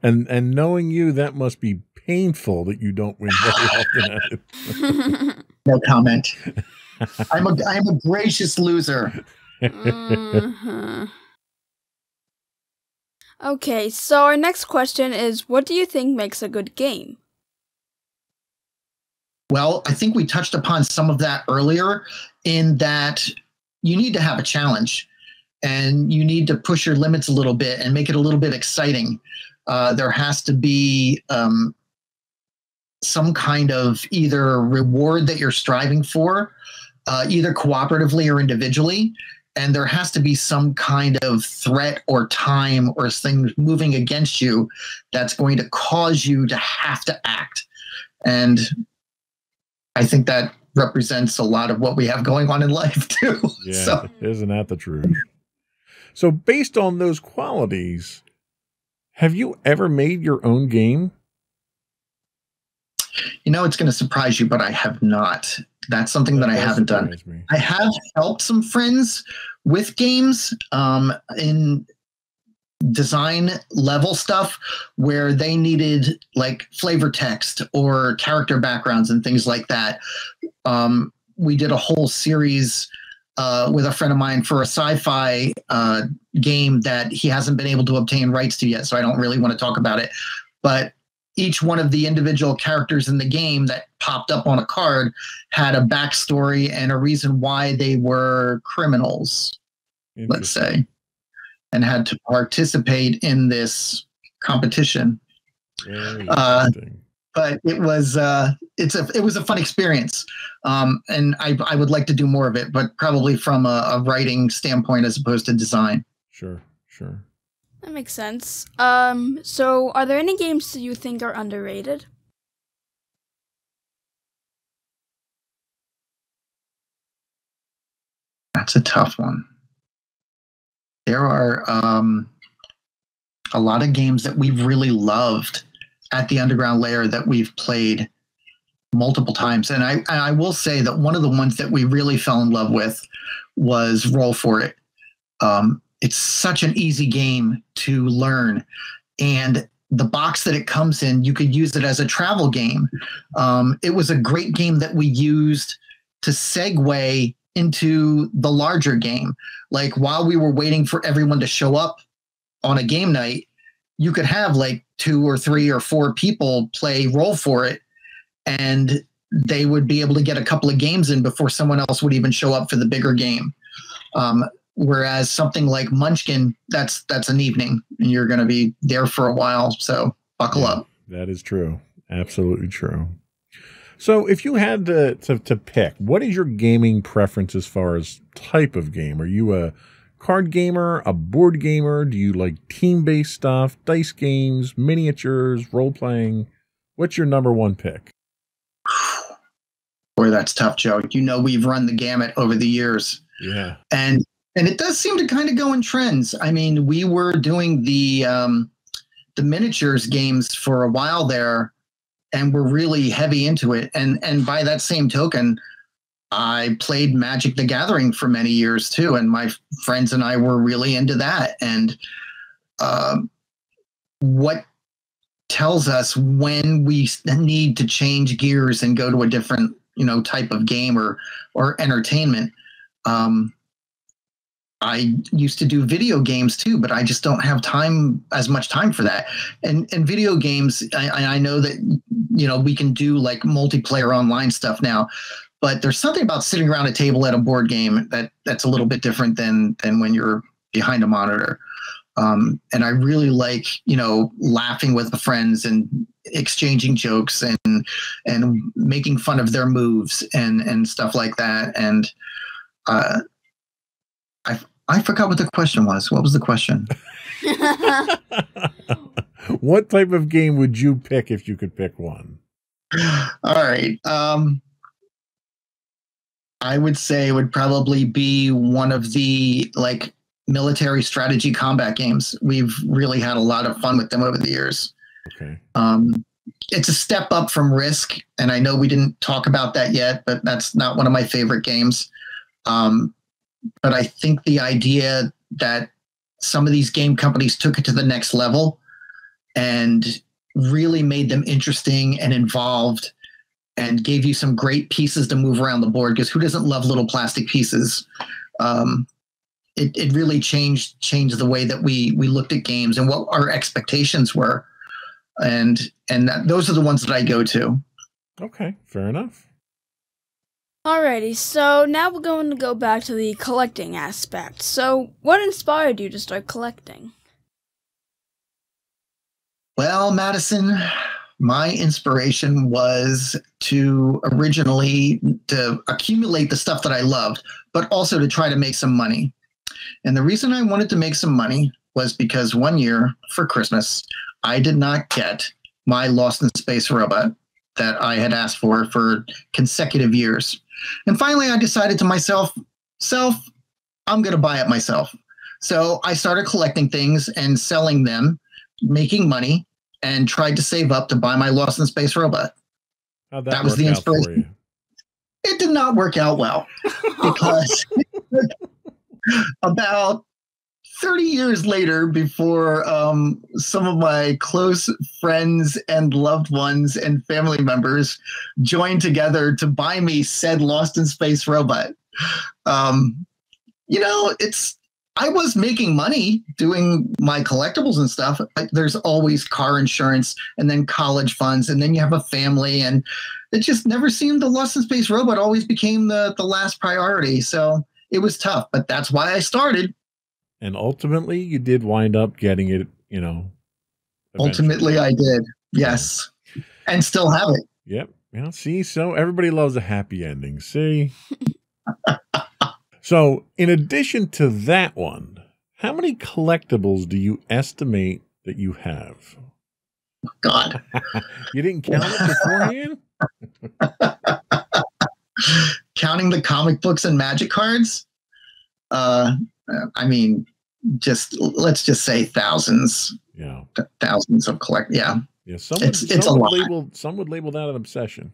and and knowing you, that must be painful that you don't win very often. No comment. I'm a, I'm a gracious loser. Mm-hmm. Okay, so our next question is, what do you think makes a good game? Well, I think we touched upon some of that earlier, in that you need to have a challenge and you need to push your limits a little bit and make it a little bit exciting. Uh, there has to be um, some kind of either reward that you're striving for, uh, either cooperatively or individually. And there has to be some kind of threat or time or things moving against you that's going to cause you to have to act. And I think that represents a lot of what we have going on in life, too. Yeah, so. Isn't that the truth? So based on those qualities, have you ever made your own game? You know, it's going to surprise you, but I have not. That's something that, that I haven't done. Me. I have helped some friends with games um, in design level stuff where they needed like flavor text or character backgrounds and things like that. Um, we did a whole series uh, with a friend of mine for a sci-fi uh, game that he hasn't been able to obtain rights to yet, so I don't really want to talk about it. But each one of the individual characters in the game that popped up on a card had a backstory and a reason why they were criminals, let's say, and had to participate in this competition. Uh, but it was uh, it's a it was a fun experience, um, and I I would like to do more of it, but probably from a, a writing standpoint as opposed to design. Sure, sure. That makes sense. Um, so are there any games that you think are underrated? That's a tough one. There are um, a lot of games that we've really loved at the Underground Lair that we've played multiple times. And I, I will say that one of the ones that we really fell in love with was Roll For It. Um, It's such an easy game to learn. And the box that it comes in, you could use it as a travel game. Um, it was a great game that we used to segue into the larger game. Like while we were waiting for everyone to show up on a game night, you could have like two or three or four people play Roll For It, and they would be able to get a couple of games in before someone else would even show up for the bigger game. Um, Whereas something like Munchkin, that's that's an evening, and you're going to be there for a while. So buckle yeah, up. That is true. Absolutely true. So if you had to, to to pick, what is your gaming preference as far as type of game? Are you a card gamer, a board gamer? Do you like team-based stuff, dice games, miniatures, role-playing? What's your number one pick? Boy, that's tough, Joe. You know, we've run the gamut over the years. Yeah. And... And it does seem to kind of go in trends. I mean, we were doing the um, the miniatures games for a while there, and we're really heavy into it. And and by that same token, I played Magic the Gathering for many years too, and my friends and I were really into that. And uh, what tells us when we need to change gears and go to a different, you know, type of game or, or entertainment. Um, I used to do video games too, but I just don't have time, as much time for that. And and video games, I, I know that, you know, we can do like multiplayer online stuff now, but there's something about sitting around a table at a board game that that's a little bit different than, than when you're behind a monitor. Um, and I really like, you know, laughing with the friends and exchanging jokes and, and making fun of their moves and, and stuff like that. And, uh, I, I forgot what the question was. What was the question? What type of game would you pick if you could pick one? All right. Um, I would say it would probably be one of the like military strategy combat games. We've really had a lot of fun with them over the years. Okay. Um, it's a step up from Risk. And I know we didn't talk about that yet, but that's not one of my favorite games. Um, But I think the idea that some of these game companies took it to the next level and really made them interesting and involved and gave you some great pieces to move around the board, because who doesn't love little plastic pieces? Um, it, it really changed changed the way that we we looked at games and what our expectations were. And, and that, those are the ones that I go to. Okay, fair enough. Alrighty, so now we're going to go back to the collecting aspect. So, what inspired you to start collecting? Well, Madison, my inspiration was to originally to accumulate the stuff that I loved, but also to try to make some money. And the reason I wanted to make some money was because one year for Christmas, I did not get my Lost in Space robot that I had asked for for consecutive years. And finally, I decided to myself, self, I'm going to buy it myself. So I started collecting things and selling them, making money, and tried to save up to buy my Lost in Space robot. How'd that that was the inspiration. It did not work out well, because about thirty years later, before um, some of my close friends and loved ones and family members joined together to buy me said Lost in Space robot. Um, you know, it's, I was making money doing my collectibles and stuff. There's always car insurance and then college funds, and then you have a family, and it just never seemed the Lost in Space robot always became the, the last priority. So it was tough, but that's why I started. And ultimately, you did wind up getting it, you know. Eventually. Ultimately, I did. Yes. And still have it. Yep. Yeah, see, so everybody loves a happy ending. See? So, in addition to that one, how many collectibles do you estimate that you have? God. You didn't count it beforehand? Counting the comic books and Magic cards? Uh, I mean... Just let's just say thousands, yeah, thousands of collect. Yeah, yeah. Some would, it's, it's some a would lot. Label, some would label that an obsession,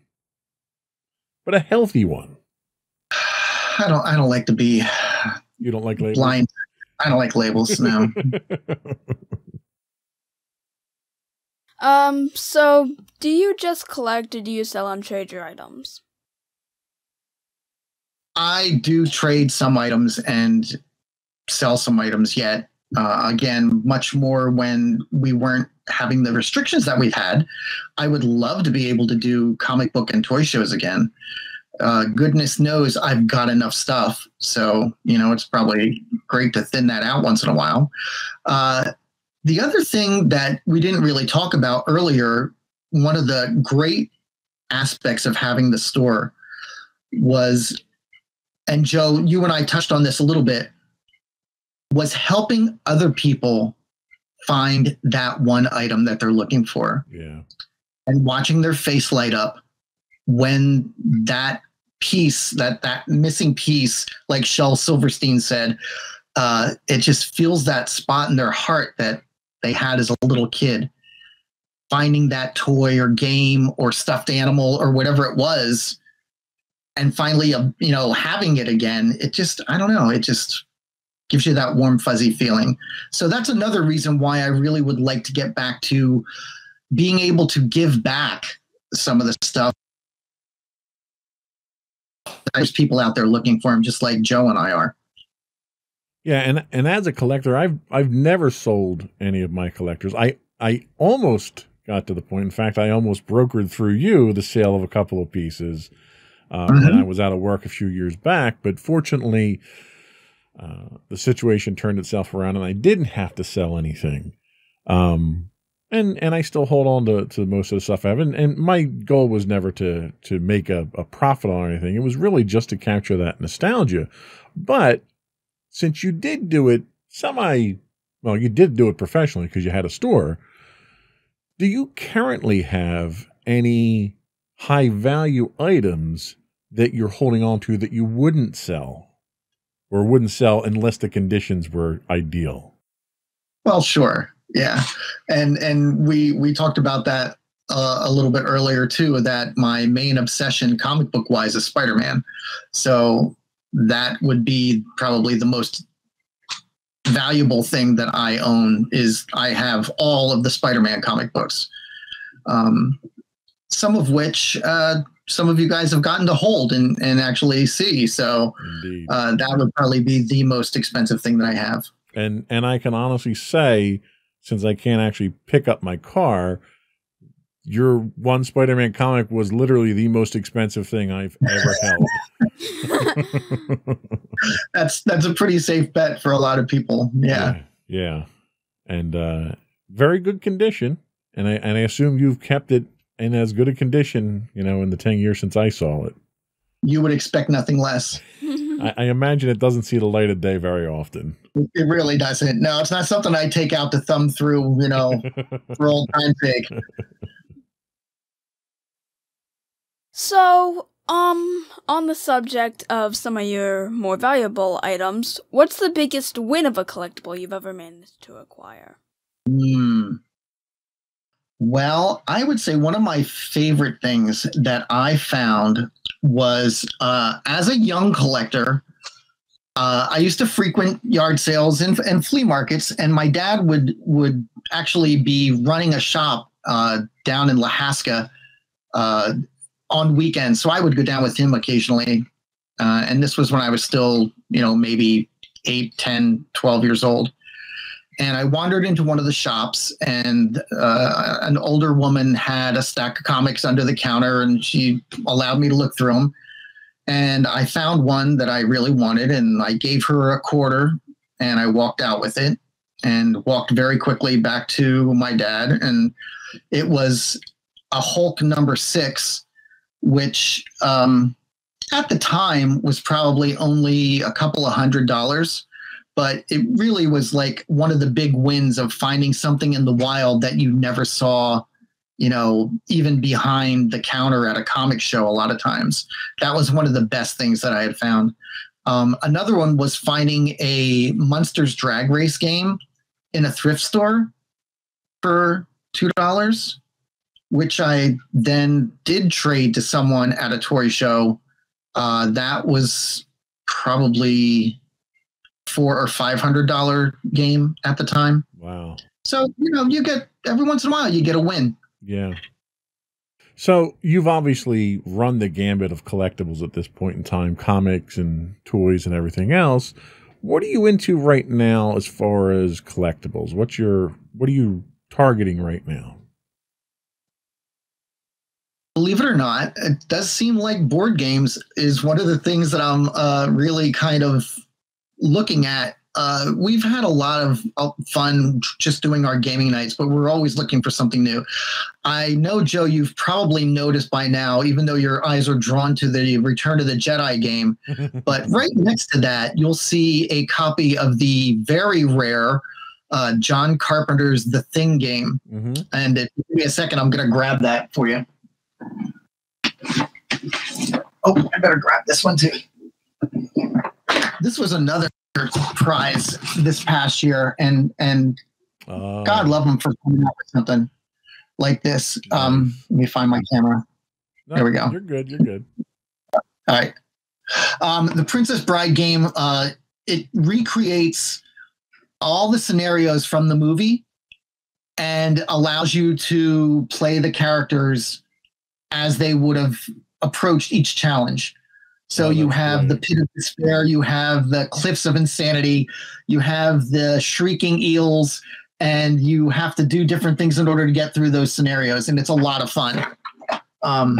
but a healthy one. I don't. I don't like to be. You don't like labels? Blind. I don't like labels. No. um. So, do you just collect, or do you sell and trade your items? I do trade some items and sell some items yet. Uh, again, much more when we weren't having the restrictions that we've had. I would love to be able to do comic book and toy shows again. Uh, goodness knows I've got enough stuff. So, you know, it's probably great to thin that out once in a while. Uh, the other thing that we didn't really talk about earlier, one of the great aspects of having the store was, and Joe, you and I touched on this a little bit, was helping other people find that one item that they're looking for. Yeah. And watching their face light up when that piece, that, that missing piece, like Shel Silverstein said, uh, it just fills that spot in their heart that they had as a little kid. Finding that toy or game or stuffed animal or whatever it was, and finally, uh, you know, having it again, it just, I don't know, it just... gives you that warm, fuzzy feeling. So that's another reason why I really would like to get back to being able to give back some of the stuff. There's people out there looking for them, just like Joe and I are. Yeah, and and as a collector, I've I've never sold any of my collectors. I I almost got to the point. In fact, I almost brokered through you the sale of a couple of pieces um, mm-hmm. when I was out of work a few years back. But fortunately, uh, the situation turned itself around, and I didn't have to sell anything. Um, and and I still hold on to, to most of the stuff I have. And, and my goal was never to to make a, a profit on anything. It was really just to capture that nostalgia. But since you did do it semi, well, you did do it professionally because you had a store. Do you currently have any high value items that you're holding on to that you wouldn't sell or wouldn't sell unless the conditions were ideal? Well, sure. Yeah. And, and we, we talked about that uh, a little bit earlier too, that my main obsession comic book wise is Spider-Man. So that would be probably the most valuable thing that I own is I have all of the Spider-Man comic books. Um, some of which, uh, some of you guys have gotten to hold and, and actually see. So, uh, that would probably be the most expensive thing that I have. And, and I can honestly say, since I can't actually pick up my car, your one Spider-Man comic was literally the most expensive thing I've ever held. That's that's a pretty safe bet for a lot of people. Yeah. Yeah. Yeah. And uh very good condition. And I and I assume you've kept it in as good a condition, you know, in the ten years since I saw it. You would expect nothing less. I, I imagine it doesn't see the light of day very often. It really doesn't. No, it's not something I take out to thumb through, you know, for old time's sake. So, um, on the subject of some of your more valuable items, what's the biggest win of a collectible you've ever managed to acquire? Hmm. Well, I would say one of my favorite things that I found was, uh, as a young collector, uh, I used to frequent yard sales and, and flea markets, and my dad would, would actually be running a shop, uh, down in Lahaska, uh, on weekends. So I would go down with him occasionally. Uh, and this was when I was still, you know, maybe eight, ten, twelve years old. And I wandered into one of the shops, and uh, an older woman had a stack of comics under the counter, and she allowed me to look through them. And I found one that I really wanted, and I gave her a quarter, and I walked out with it and walked very quickly back to my dad. And it was a Hulk number six, which um, at the time was probably only a couple of hundred dollars, but it really was like one of the big wins of finding something in the wild that you never saw, you know, even behind the counter at a comic show a lot of times. That was one of the best things that I had found. Um, another one was finding a Munsters drag race game in a thrift store for two dollars. Which I then did trade to someone at a toy show. Uh, that was probably four or five hundred dollar game at the time. Wow! So you know, you get every once in a while you get a win. Yeah. So you've obviously run the gambit of collectibles at this point in time, comics and toys and everything else. What are you into right now as far as collectibles? What's your what are you targeting right now? Believe it or not, it does seem like board games is one of the things that I'm uh, really kind of looking at. Uh, we've had a lot of fun just doing our gaming nights, but we're always looking for something new. I know, Joe, you've probably noticed by now, even though your eyes are drawn to the Return of the Jedi game, but right next to that, you'll see a copy of the very rare uh, John Carpenter's The Thing game. Mm-hmm. And if you give me a second, I'm going to grab that for you. Oh, I better grab this one too. This was another prize this past year, and and uh, God love them for coming up with something like this. Um, let me find my camera. No, there we go. You're good. You're good. All right. Um, the Princess Bride game. Uh, it recreates all the scenarios from the movie, and allows you to play the characters as they would have approached each challenge. So you have the pit of despair, you have the cliffs of insanity, you have the shrieking eels, and you have to do different things in order to get through those scenarios. And it's a lot of fun. Um,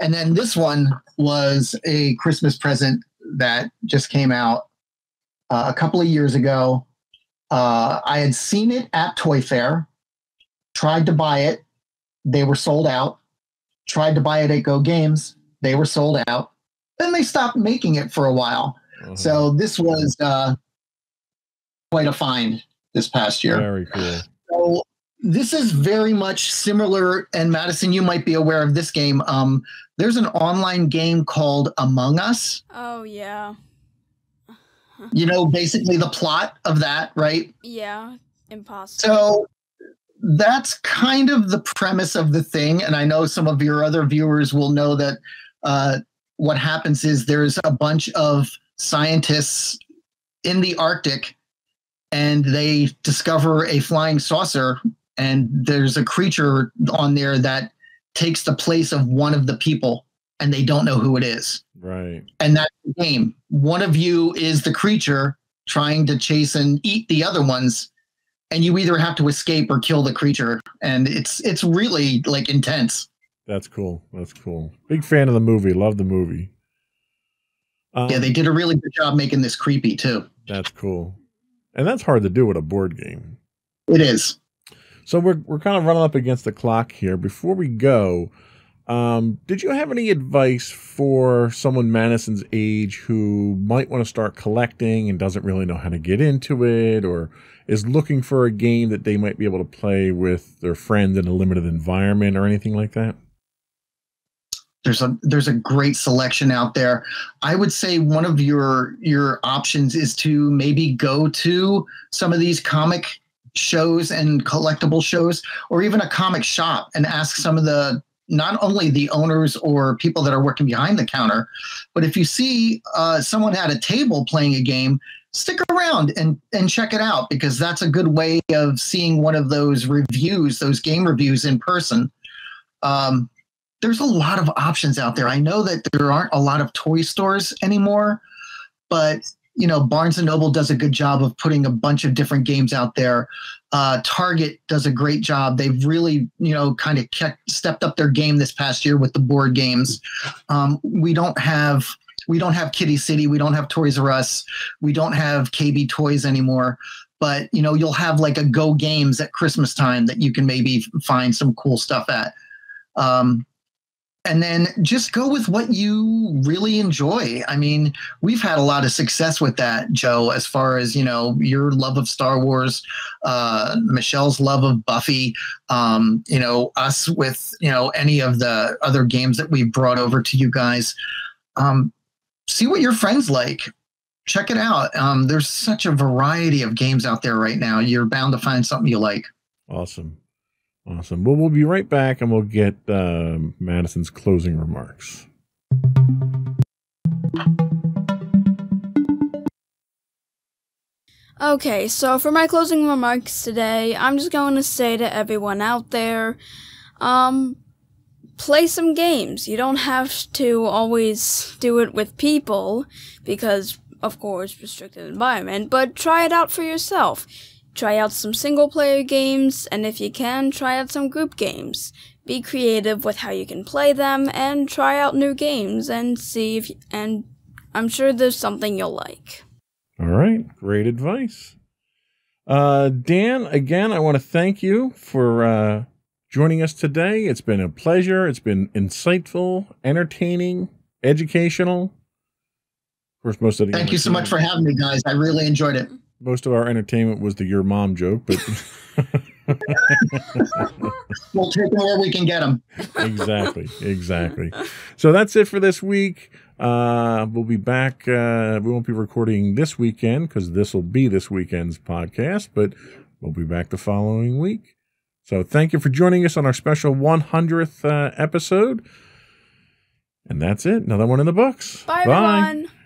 and then this one was a Christmas present that just came out uh, a couple of years ago. Uh, I had seen it at Toy Fair, tried to buy it. They were sold out. Tried to buy it at Go Games. They were sold out. Then they stopped making it for a while. Mm-hmm. So this was uh, quite a find this past year. Very cool. So this is very much similar. And Madison, you might be aware of this game. Um, there's an online game called Among Us. Oh, yeah. You know, basically the plot of that, right? Yeah, impossible. So that's kind of the premise of the thing. And I know some of your other viewers will know that uh, what happens is there's a bunch of scientists in the Arctic, and they discover a flying saucer, and there's a creature on there that takes the place of one of the people, and they don't know who it is. Right. And that's the game. One of you is the creature trying to chase and eat the other ones, and you either have to escape or kill the creature. And it's it's really like intense. That's cool. That's cool. Big fan of the movie. Love the movie. Um, yeah, they did a really good job making this creepy too. That's cool. And that's hard to do with a board game. It is. So we're we're kind of running up against the clock here. Before we go, Um, did you have any advice for someone Madison's age who might want to start collecting and doesn't really know how to get into it, or is looking for a game that they might be able to play with their friends in a limited environment or anything like that? There's a, there's a great selection out there. I would say one of your, your options is to maybe go to some of these comic shows and collectible shows, or even a comic shop, and ask some of the, not only the owners or people that are working behind the counter, but if you see uh, someone at a table playing a game, stick around and, and check it out, because that's a good way of seeing one of those reviews, those game reviews in person. Um, there's a lot of options out there. I know that there aren't a lot of toy stores anymore, but you know, Barnes and Noble does a good job of putting a bunch of different games out there. Uh, Target does a great job. They've really, you know, kind of kept, stepped up their game this past year with the board games. Um, we don't have, we don't have Kitty City. We don't have Toys R Us. We don't have K B Toys anymore. But you know, you'll have like a Go Games at Christmas time that you can maybe find some cool stuff at. Um, And then just go with what you really enjoy. I mean, we've had a lot of success with that, Joe, as far as, you know, your love of Star Wars, uh, Michelle's love of Buffy, um, you know, us with, you know, any of the other games that we've brought over to you guys. Um, see what your friends like. Check it out. Um, there's such a variety of games out there right now. You're bound to find something you like. Awesome. Awesome. Well, we'll be right back, and we'll get uh, Madison's closing remarks. Okay, so for my closing remarks today, I'm just going to say to everyone out there, um, play some games. You don't have to always do it with people because, of course, restricted environment, but try it out for yourself. Try out some single-player games, and if you can, try out some group games. Be creative with how you can play them, and try out new games, and see if, you, and I'm sure there's something you'll like. All right, great advice. Uh, Dan, again, I want to thank you for uh, joining us today. It's been a pleasure. It's been insightful, entertaining, educational. Of course, most of the thank you so much for having me, guys. I really enjoyed it. Most of our entertainment was the your mom joke, but we'll take them where we can get them. Exactly, exactly. So that's it for this week. Uh, we'll be back. Uh, we won't be recording this weekend because this will be this weekend's podcast, but we'll be back the following week. So thank you for joining us on our special one hundredth uh, episode. And that's it. Another one in the books. Bye, Bye. everyone.